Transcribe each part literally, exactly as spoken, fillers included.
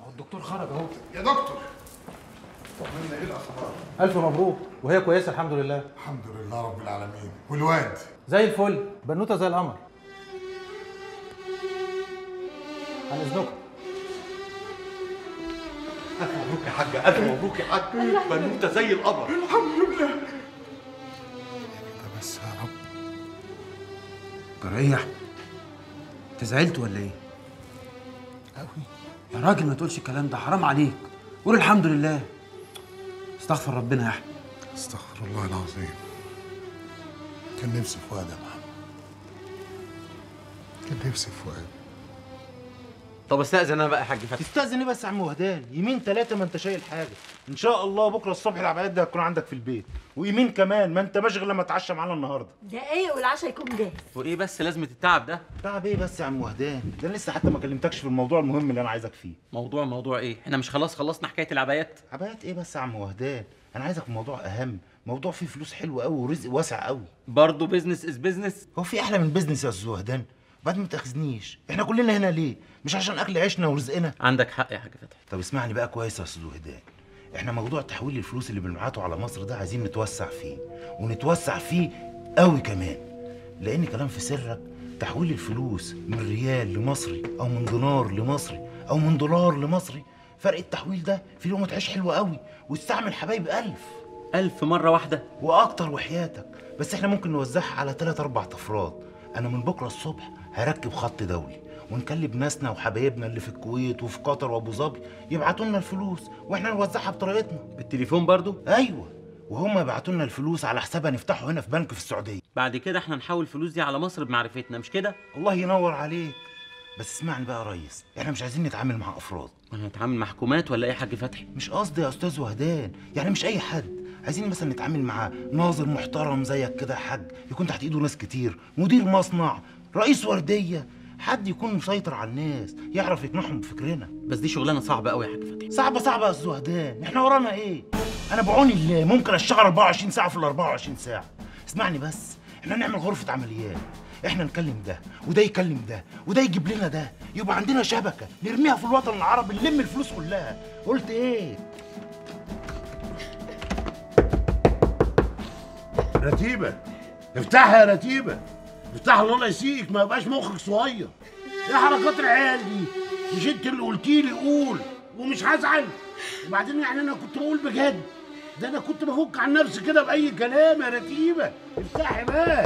اهو الدكتور خرج اهو. يا دكتور طمنا، ايه الاخبار؟ الف مبروك. وهي كويسه الحمد لله. الحمد لله رب العالمين. والواد زي الفل، بنوته زي القمر. عن اذنكم. الف مبروك يا حاجه. الف مبروك يا حاجه، بنوته زي القمر. الحمد لله. انت بس يا رب بريح. انت زعلت ولا ايه؟ قوي يا راجل، ما تقولش الكلام ده، حرام عليك. قول الحمد لله. استغفر ربنا يا احمد. استغفر الله العظيم. كان نفسي في فؤاد يا محمد، كان نفسي في فؤاد. طب استأذن انا بقى يا حاج فتحي. تستأذن ايه بس يا عم وهدان؟ يمين ثلاثه ما انت شايل حاجه. ان شاء الله بكره الصبح العمليات دي هتكون عندك في البيت، ويمين كمان ما انت مشغل لما اتعشى معانا النهارده. ده ايه والعشاء يكون جاهز. وايه بس لازمه التعب ده؟ تعب ايه بس يا عم وهدان؟ ده انا لسه حتى ما كلمتكش في الموضوع المهم اللي انا عايزك فيه. موضوع موضوع ايه؟ احنا مش خلاص خلصنا حكايه العبايات؟ عبايات ايه بس يا عم وهدان؟ انا عايزك في موضوع اهم، موضوع فيه فلوس حلوه قوي ورزق واسع قوي. برضه بزنس از بزنس. هو في احلى من بزنس يا استاذ وهدان؟ بعد ما تاخذنيش، احنا كلنا هنا ليه؟ مش عشان اكل عيشنا ورزقنا؟ عندك حق يا حاج فتحي. طب اسمعني بقى كويس يا استاذ وهدان، احنا موضوع تحويل الفلوس اللي بنبعته على مصر ده عايزين نتوسع فيه، ونتوسع فيه قوي كمان، لان كلام في سرك تحويل الفلوس من ريال لمصري او من دينار لمصري او من دولار لمصري، فرق التحويل ده في يوم تعيش حلو قوي، واستعمل حبايب ألف ألف مرة واحدة وأكتر وحياتك، بس احنا ممكن نوزعها على ثلاث أربع أفراد. أنا من بكرة الصبح هركب خط دولي ونكلم ناسنا وحبايبنا اللي في الكويت وفي قطر وابو ظبي يبعتوا لنا الفلوس واحنا نوزعها بطريقتنا. بالتليفون برضو؟ ايوه، وهم يبعتوا لنا الفلوس على حسابها نفتحه هنا في بنك في السعوديه. بعد كده احنا نحول الفلوس دي على مصر بمعرفتنا، مش كده؟ الله ينور عليك. بس اسمعني بقى يا ريس، احنا مش عايزين نتعامل مع افراد. هنتعامل مع حكومات ولا ايه يا حاج فتحي؟ مش قصدي يا استاذ وهدان، يعني مش اي حد، عايزين مثلا نتعامل مع ناظر محترم زيك كده يا حاج، يكون تحت ايده ناس كتير، مدير مصنع، رئيس ورديه، حد يكون مسيطر على الناس، يعرف يقنعهم بفكرنا. بس دي شغلانه صعبه قوي يا حاج فتحي. صعبه صعبه يا استاذ وهدان، احنا ورانا ايه؟ انا بعون الله ممكن اشتغل أربعة وعشرين ساعه في ال أربعة وعشرين ساعه. اسمعني بس، احنا نعمل غرفه عمليات، احنا نكلم ده وده يكلم ده وده يجيب لنا ده، يبقى عندنا شبكه نرميها في الوطن العربي نلم الفلوس كلها. قلت ايه؟ رتيبه افتحها يا رتيبه، افتحها الله يسيك، ما يبقاش مخك صغير. ايه حركات العيال دي؟ مش انت اللي قلتي لي قول ومش هزعل؟ وبعدين يعني انا كنت بقول بجد؟ ده انا كنت بفك عن نفسي كده باي كلام. يا رتيبه افتحي بقى،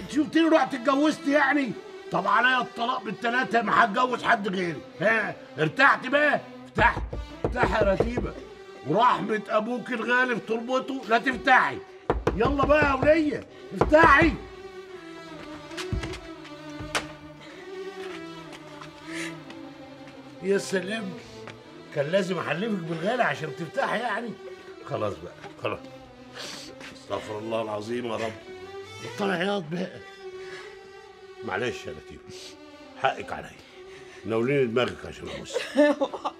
انت شفتني رحت اتجوزت يعني؟ طب عليا الطلاق بالثلاثه، ما هتجوز حد غيري. ها ارتحت بقى؟ افتحي افتحي يا رتيبه، ورحمه ابوك الغالب تربطه. لا تفتحي، يلا بقى يا وليه افتحي. يا سلام، كان لازم احلفك بالغالي عشان تفتحي يعني. خلاص بقى خلاص، استغفر الله العظيم يا رب. بطلع عياط بقى، معلش يا لطيف حقك عليا، ناوليني دماغك عشان ابص.